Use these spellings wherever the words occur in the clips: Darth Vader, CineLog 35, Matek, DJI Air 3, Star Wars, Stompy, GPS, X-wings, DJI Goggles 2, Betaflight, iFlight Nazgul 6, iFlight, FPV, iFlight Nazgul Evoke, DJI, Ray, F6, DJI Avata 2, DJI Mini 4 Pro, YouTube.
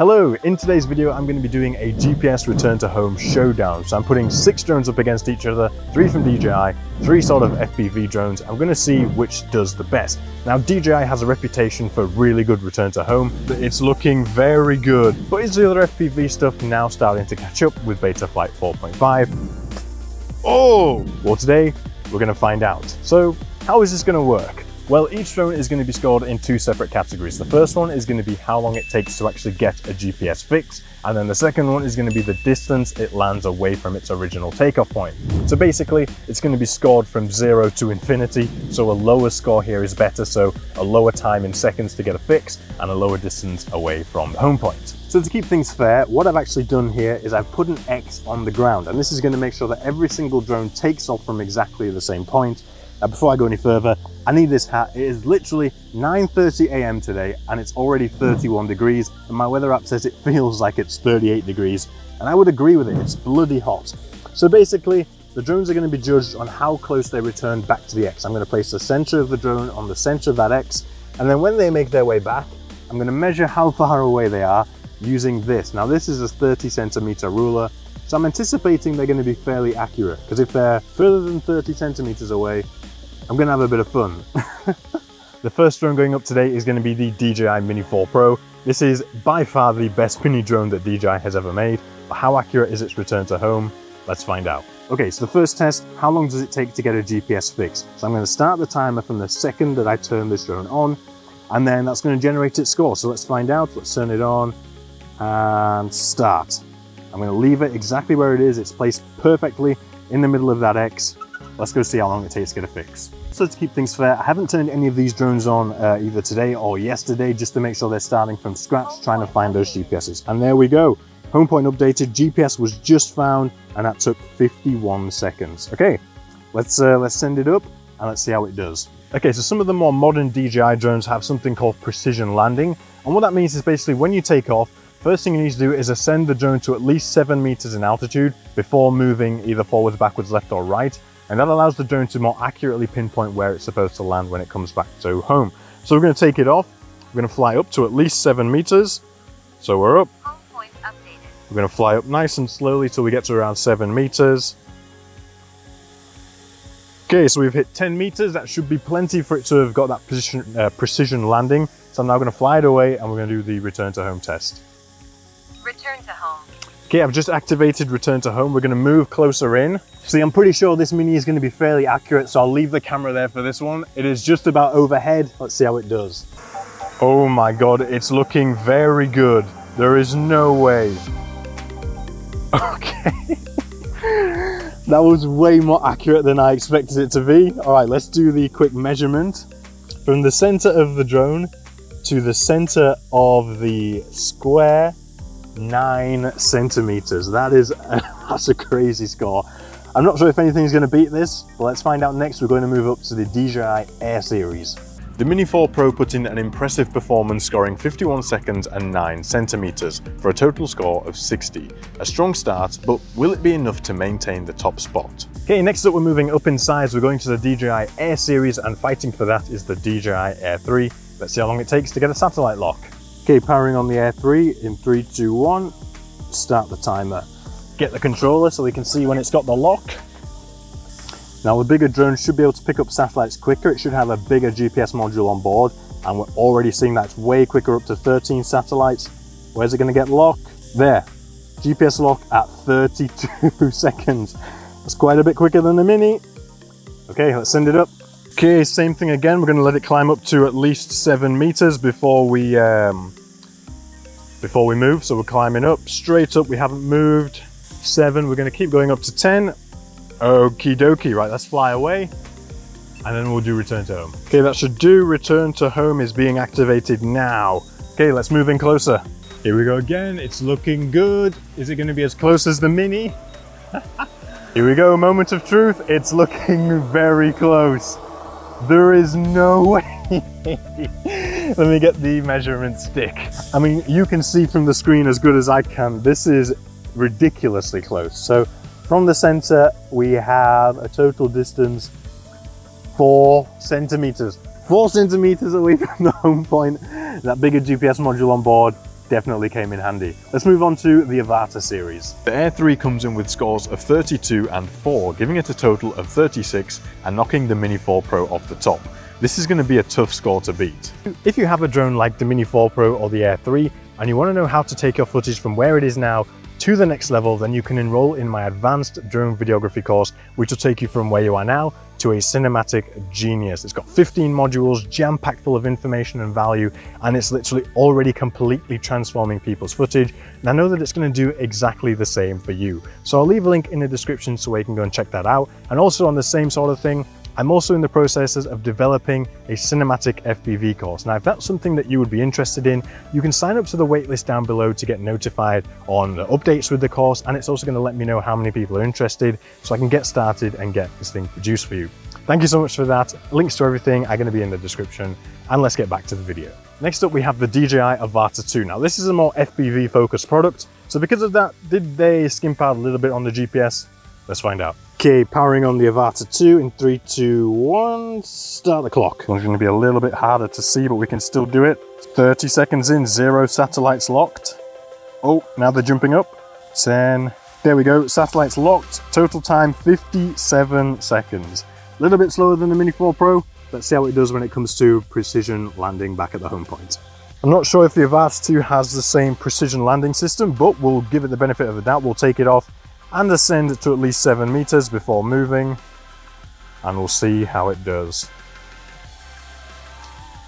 Hello, in today's video I'm going to be doing a GPS return to home showdown. So I'm putting 6 drones up against each other, 3 from DJI, 3 sort of FPV drones. I'm going to see which does the best. Now DJI has a reputation for really good return to home, it's looking very good. But is the other FPV stuff now starting to catch up with Betaflight 4.5? Oh! Well today, we're going to find out. So how is this going to work? Well, each drone is going to be scored in 2 separate categories. The first one is going to be how long it takes to actually get a GPS fix, and then the second one is going to be the distance it lands away from its original takeoff point. So basically, it's going to be scored from 0 to infinity, so a lower score here is better, so a lower time in seconds to get a fix, and a lower distance away from the home point. So to keep things fair, what I've actually done here is I've put an X on the ground, and this is going to make sure that every single drone takes off from exactly the same point. Now, before I go any further, I need this hat. It is literally 9:30 a.m. today, and it's already 31 degrees, and my weather app says it feels like it's 38 degrees, and I would agree with it, it's bloody hot. So basically, the drones are going to be judged on how close they return back to the X. I'm going to place the center of the drone on the center of that X, and then when they make their way back, I'm going to measure how far away they are using this. Now, this is a 30-centimeter ruler, so I'm anticipating they're going to be fairly accurate, because if they're further than 30 centimeters away, I'm going to have a bit of fun. The first drone going up today is going to be the DJI Mini 4 Pro. This is by far the best mini drone that DJI has ever made. But how accurate is its return to home? Let's find out. Okay, so the first test, how long does it take to get a GPS fix? So I'm going to start the timer from the second that I turn this drone on, and then that's going to generate its score. So let's find out. Let's turn it on and start. I'm going to leave it exactly where it is. It's placed perfectly in the middle of that X. Let's go see how long it takes to get a fix. So to keep things fair, I haven't turned any of these drones on either today or yesterday, just to make sure they're starting from scratch, trying to find those GPSs. And there we go. Home point updated, GPS was just found, and that took 51 seconds. Okay, let's send it up and let's see how it does. Okay, so some of the more modern DJI drones have something called precision landing. And what that means is basically when you take off, first thing you need to do is ascend the drone to at least 7 meters in altitude before moving either forwards, backwards, left or right. And that allows the drone to more accurately pinpoint where it's supposed to land when it comes back to home. So we're going to take it off. We're going to fly up to at least 7 meters. So we're up. Home point updated. We're going to fly up nice and slowly till we get to around 7 meters. Okay, so we've hit 10 meters. That should be plenty for it to have got that position, precision landing. So I'm now going to fly it away and we're going to do the return to home test. Return to home. Okay, I've just activated return to home. We're going to move closer in. See, I'm pretty sure this mini is going to be fairly accurate, so I'll leave the camera there for this one. It is just about overhead. Let's see how it does. Oh my God, it's looking very good. There is no way. Okay. That was way more accurate than I expected it to be. All right, let's do the quick measurement. From the center of the drone to the center of the square, 9 centimeters. That is that's a crazy score. I'm not sure if anything's going to beat this, but let's find out next. We're going to move up to the DJI Air series. The Mini 4 Pro put in an impressive performance, scoring 51 seconds and 9 centimeters for a total score of 60. A strong start, but will it be enough to maintain the top spot? Okay, next up we're moving up in size. We're going to the DJI Air series, and fighting for that is the DJI Air 3. Let's see how long it takes to get a satellite lock. Okay, powering on the Air 3 in 3, 2, 1, start the timer. Get the controller so we can see when it's got the lock. Now the bigger drone should be able to pick up satellites quicker. It should have a bigger GPS module on board, and we're already seeing that it's way quicker, up to 13 satellites. Where's it going to get lock? There, GPS lock at 32 seconds. That's quite a bit quicker than the Mini. Okay, let's send it up. Okay, same thing again. We're going to let it climb up to at least 7 meters before we move. So we're climbing up, straight up. We haven't moved. 7. We're going to keep going up to 10. Okie dokie. Right, let's fly away, and then we'll do return to home. Okay, that should do. Return to home is being activated now. Okay, let's move in closer. Here we go again. It's looking good. Is it going to be as close as the Mini? Here we go. Moment of truth. It's looking very close. There is no way. Let me get the measurement stick. I mean, you can see from the screen as good as I can. This is ridiculously close. So from the center, we have a total distance 4 centimeters. 4 centimeters away from the home point. That bigger GPS module on board. definitely came in handy. Let's move on to the Avata series. The Air 3 comes in with scores of 32 and 4, giving it a total of 36 and knocking the Mini 4 Pro off the top. This is going to be a tough score to beat. If you have a drone like the Mini 4 Pro or the Air 3 and you want to know how to take your footage from where it is now to the next level, then you can enroll in my advanced drone videography course, which will take you from where you are now to a cinematic genius. It's got 15 modules, jam-packed full of information and value, and it's literally already completely transforming people's footage. And I know that it's going to do exactly the same for you. So I'll leave a link in the description so you can go and check that out. And also on the same sort of thing, I'm also in the processes of developing a cinematic FPV course. Now, if that's something that you would be interested in, you can sign up to the waitlist down below to get notified on the updates with the course, and it's also going to let me know how many people are interested so I can get started and get this thing produced for you. Thank you so much for that. Links to everything are going to be in the description, and let's get back to the video. Next up, we have the DJI Avata 2. Now, this is a more FPV focused product. So because of that, did they skimp out a little bit on the GPS? Let's find out. Okay, powering on the Avata 2 in 3, 2, 1, start the clock. It's going to be a little bit harder to see, but we can still do it. 30 seconds in, 0 satellites locked. Oh, now they're jumping up. 10, there we go, satellites locked. Total time, 57 seconds. A little bit slower than the Mini 4 Pro. Let's see how it does when it comes to precision landing back at the home point. I'm not sure if the Avata 2 has the same precision landing system, but we'll give it the benefit of the doubt. We'll take it off and ascend to at least 7 meters before moving, and we'll see how it does.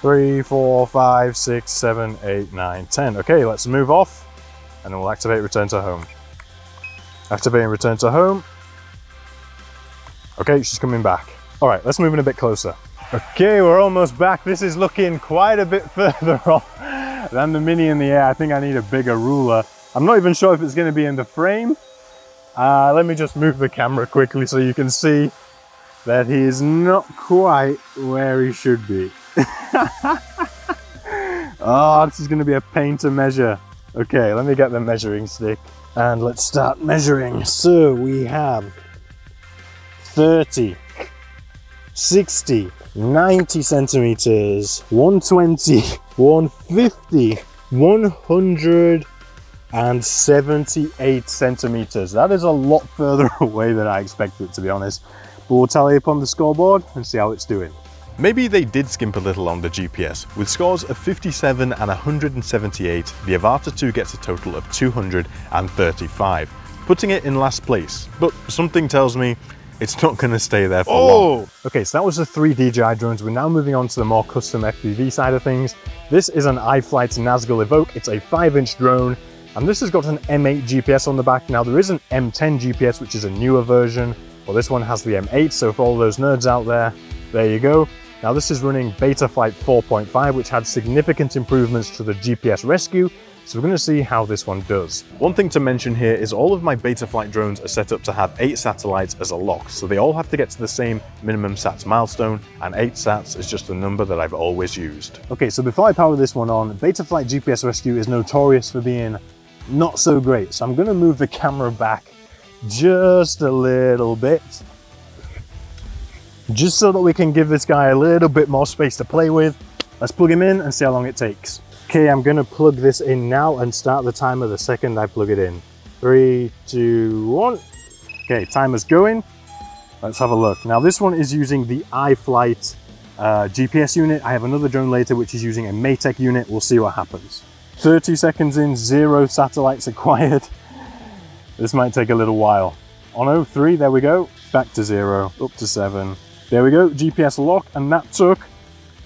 3, 4, 5, 6, 7, 8, 9, 10. Okay, let's move off, and then we'll activate return to home. Activating return to home. Okay, she's coming back. All right, let's move in a bit closer. Okay, we're almost back. This is looking quite a bit further off than the Mini in the Air. I think I need a bigger ruler. I'm not even sure if it's going to be in the frame. Let me just move the camera quickly so you can see that he is not quite where he should be. Oh, this is going to be a pain to measure. Okay, let me get the measuring stick and let's start measuring. So we have 30, 60, 90 centimeters, 120, 150, 100, and 78 centimeters. That is a lot further away than I expected, to be honest. But we'll tally up on the scoreboard and see how it's doing. Maybe they did skimp a little on the GPS. With scores of 57 and 178, the Avata 2 gets a total of 235, putting it in last place. But something tells me it's not going to stay there for long. Okay, so that was the 3 DJI drones. We're now moving on to the more custom FPV side of things. This is an iFlight Nazgul Evoke. It's a 5-inch drone. And this has got an M8 GPS on the back. Now there is an M10 GPS, which is a newer version. Well, this one has the M8, so for all those nerds out there you go. Now this is running Betaflight 4.5, which had significant improvements to the GPS rescue. So we're going to see how this one does. One thing to mention here is all of my Betaflight drones are set up to have 8 satellites as a lock. So they all have to get to the same minimum sats milestone, and 8 sats is just the number that I've always used. Okay, so before I power this one on, Betaflight GPS rescue is notorious for being not so great. So I'm going to move the camera back just a little bit, just so that we can give this guy a little bit more space to play with. Let's plug him in and see how long it takes. Okay, I'm going to plug this in now and start the timer the second I plug it in. 3, 2, 1. Okay, timer's going. Let's have a look. Now this one is using the iFlight GPS unit. I have another drone later which is using a Matek unit. We'll see what happens. 30 seconds in, 0 satellites acquired. This might take a little while. On 03, there we go. Back to 0, up to 7. There we go, GPS lock, and that took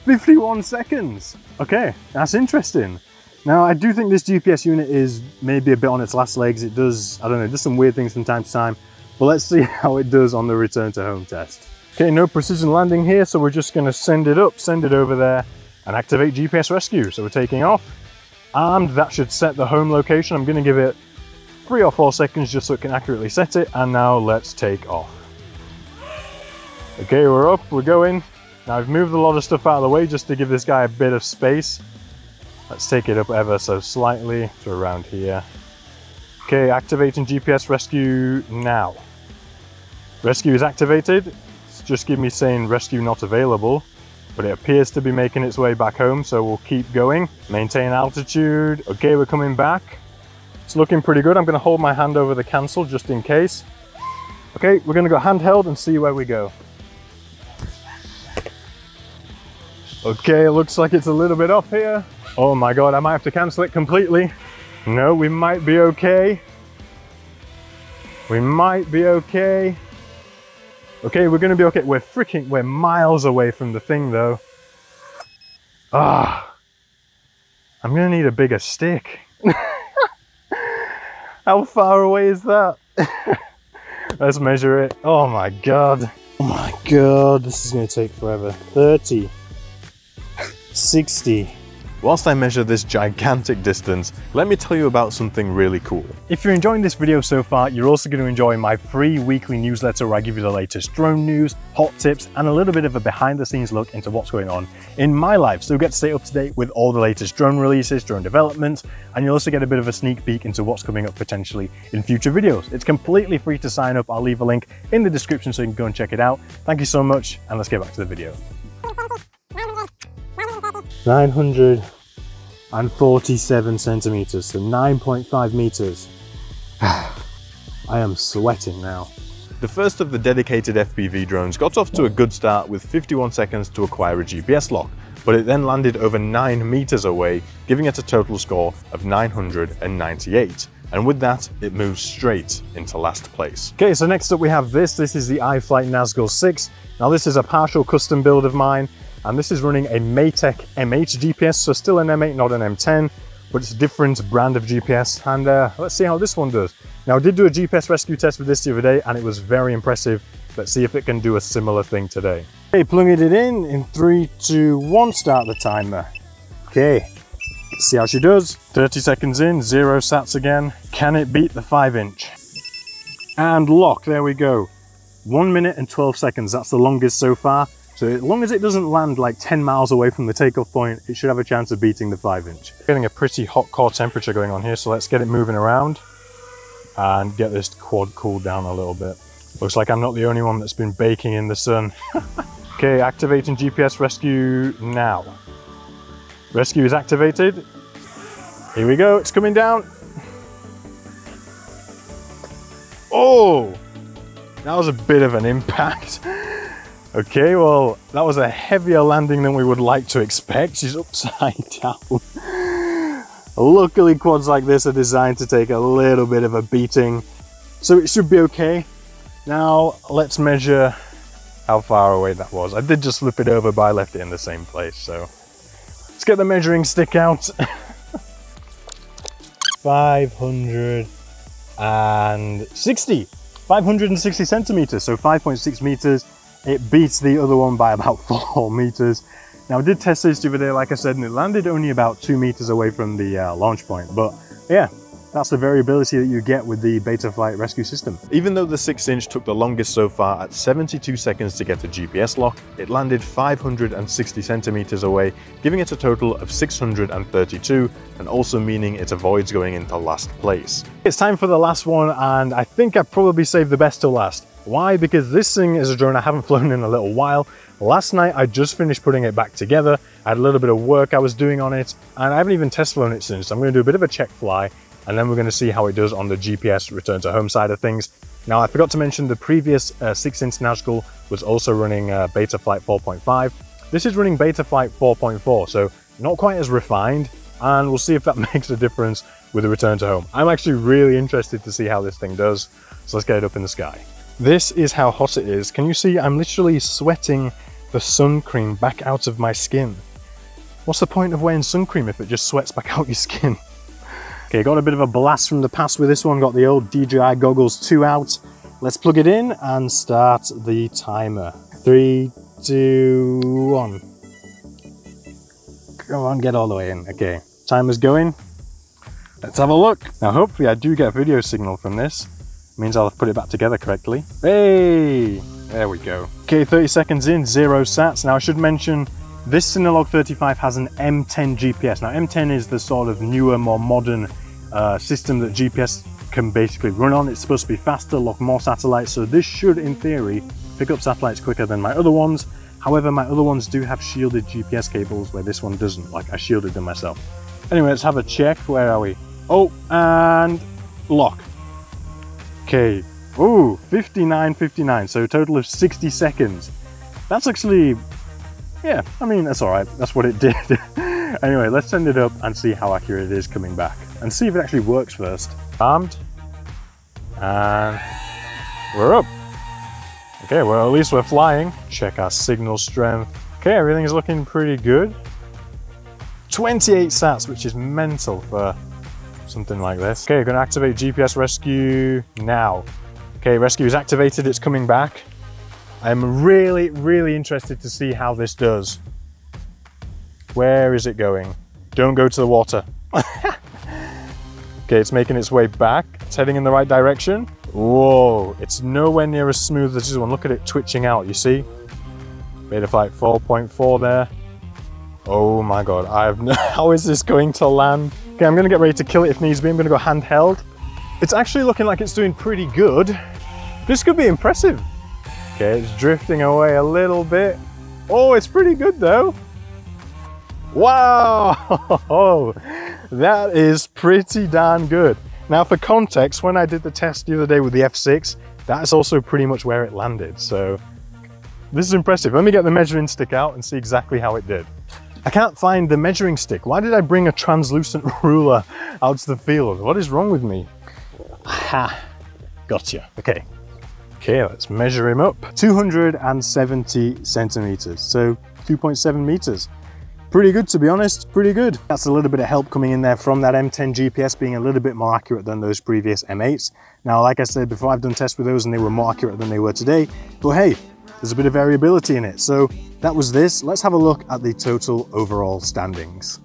51 seconds. Okay, that's interesting. Now, I do think this GPS unit is maybe a bit on its last legs. It does, I don't know, it does some weird things from time to time, but let's see how it does on the return to home test. Okay, no precision landing here, so we're just gonna send it up, send it over there, and activate GPS rescue. So we're taking off. And that should set the home location. I'm going to give it 3 or 4 seconds just so it can accurately set it. And now let's take off. Okay, we're up, we're going. Now I've moved a lot of stuff out of the way just to give this guy a bit of space. Let's take it up ever so slightly to around here. Okay, activating GPS rescue now. Rescue is activated. It's just give me saying rescue not available. but it appears to be making its way back home, so we'll keep going. Maintain altitude. Okay, we're coming back. It's looking pretty good. I'm going to hold my hand over the cancel just in case. Okay, we're going to go handheld and see where we go. Okay, it looks like it's a little bit off here. Oh my God, I might have to cancel it completely. No, we might be okay. We might be okay. Okay, we're going to be okay. We're miles away from the thing though. Ah, I'm going to need a bigger stick. How far away is that? Let's measure it. Oh my God. Oh my God, this is going to take forever. 30, 60. Whilst I measure this gigantic distance, let me tell you about something really cool. If you're enjoying this video so far, you're also going to enjoy my free weekly newsletter where I give you the latest drone news, hot tips, and a little bit of a behind the scenes look into what's going on in my life. So you'll get to stay up to date with all the latest drone releases, drone developments, and you'll also get a bit of a sneak peek into what's coming up potentially in future videos. It's completely free to sign up. I'll leave a link in the description so you can go and check it out. Thank you so much, and let's get back to the video. 947 centimeters, so 9.5 meters. I am sweating now. The first of the dedicated FPV drones got off to a good start with 51 seconds to acquire a GPS lock, but it then landed over 9 meters away, giving it a total score of 998. And with that, it moves straight into last place. Okay, so next up we have this. This is the iFlight Nazgul 6. Now this is a partial custom build of mine, and this is running a Matek M8 GPS, so still an M8, not an M10, but it's a different brand of GPS, and let's see how this one does. Now I did do a GPS rescue test with this the other day, and it was very impressive. Let's see if it can do a similar thing today. Okay, plugging it in 3, 2, 1, start the timer. Okay, let's see how she does. 30 seconds in, 0 sats again. Can it beat the 5-inch? And lock, there we go. 1 minute and 12 seconds, that's the longest so far. So as long as it doesn't land like 10 miles away from the takeoff point, it should have a chance of beating the 5-inch. Getting a pretty hot core temperature going on here, so let's get it moving around and get this quad cooled down a little bit. Looks like I'm not the only one that's been baking in the sun. Okay, activating GPS rescue now. Rescue is activated. Here we go, it's coming down. Oh, that was a bit of an impact. Okay, well, that was a heavier landing than we would like to expect. She's upside down. Luckily, quads like this are designed to take a little bit of a beating, so it should be okay. Now, let's measure how far away that was. I did just flip it over, but I left it in the same place, so let's get the measuring stick out. 560 centimeters, so 5.6 meters. It beats the other one by about 4 meters. Now I did test this the other day, like I said, and it landed only about 2 meters away from the launch point. But yeah, that's the variability that you get with the Betaflight rescue system. Even though the 6-inch took the longest so far at 72 seconds to get a GPS lock, it landed 560 centimeters away, giving it a total of 632, and also meaning it avoids going into last place. It's time for the last one, and I think I probably saved the best till last. Why? Because this thing is a drone I haven't flown in a little while. Last night I just finished putting it back together. I had a little bit of work I was doing on it, and I haven't even test flown it since. So I'm going to do a bit of a check fly, and then we're going to see how it does on the GPS return to home side of things. Now I forgot to mention the previous 6-inch Nazgul was also running Betaflight 4.5. This is running Betaflight 4.4, so not quite as refined, and we'll see if that makes a difference with the return to home. I'm actually really interested to see how this thing does, so let's get it up in the sky. This is how hot it is. Can you see? I'm literally sweating the sun cream back out of my skin. What's the point of wearing sun cream if it just sweats back out your skin? Okay, got a bit of a blast from the past with this one. Got the old DJI Goggles 2 out. Let's plug it in and start the timer. 3, 2, 1. Come on, get all the way in. Okay, timer's going. Let's have a look. Now, hopefully I do get a video signal from this. Means I'll have put it back together correctly. Hey, there we go. Okay, 30 seconds in, 0 sats. Now I should mention this CineLog 35 has an M10 GPS. Now M10 is the sort of newer, more modern system that GPS can basically run on. It's supposed to be faster, lock more satellites. So this should, in theory, pick up satellites quicker than my other ones. However, my other ones do have shielded GPS cables where this one doesn't, like I shielded them myself. Anyway, let's have a check. Where are we? Oh, and lock. Okay. Ooh, 59.59, so a total of 60 seconds. That's actually, yeah, I mean, that's all right. That's what it did. Anyway, let's send it up and see how accurate it is coming back and see if it actually works first. Armed. And we're up. Okay, well, at least we're flying. Check our signal strength. Okay, everything's looking pretty good. 28 sats, which is mental for something like this. Okay, gonna activate GPS rescue now. Okay, rescue is activated, it's coming back. I'm really, really interested to see how this does. Where is it going? Don't go to the water. Okay, it's making its way back. It's heading in the right direction. Whoa, it's nowhere near as smooth as this one. Look at it twitching out, you see? Betaflight 4.4 there. Oh my God, I have no, how is this going to land? Okay, I'm gonna get ready to kill it if needs be. I'm gonna go handheld. It's actually looking like it's doing pretty good. This could be impressive. Okay, it's drifting away a little bit. Oh, it's pretty good though. Wow, that is pretty darn good. Now for context, when I did the test the other day with the F6, that's also pretty much where it landed. So this is impressive. Let me get the measuring stick out and see exactly how it did. I can't find the measuring stick. Why did I bring a translucent ruler out to the field? What is wrong with me? Aha, gotcha. Okay. Okay, let's measure him up. 270 centimeters, so 2.7 meters. Pretty good, to be honest, pretty good. That's a little bit of help coming in there from that M10 GPS being a little bit more accurate than those previous M8s. Now, like I said before, I've done tests with those and they were more accurate than they were today, but hey, there's a bit of variability in it. So that was this. Let's have a look at the total overall standings.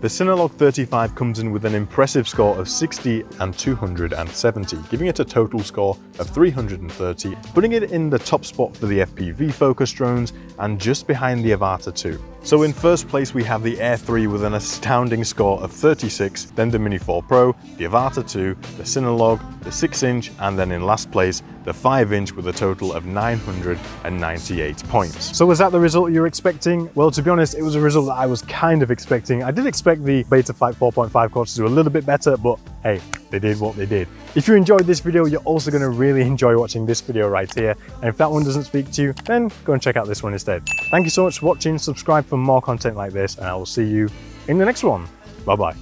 The CineLog 35 comes in with an impressive score of 60 and 270, giving it a total score of 330, putting it in the top spot for the FPV focus drones and just behind the Avata 2. So in first place we have the Air 3 with an astounding score of 36, then the Mini 4 Pro, the Avata 2, the CineLog, the 6-inch, and then in last place, the 5-inch with a total of 998 points. So was that the result you were expecting? Well, to be honest, it was a result that I was kind of expecting. I did expect the Betaflight 4.5 course to do a little bit better, but hey, they did what they did. If you enjoyed this video, you're also going to really enjoy watching this video right here. And if that one doesn't speak to you, then go and check out this one instead. Thank you so much for watching. Subscribe for more content like this, and I will see you in the next one. Bye-bye.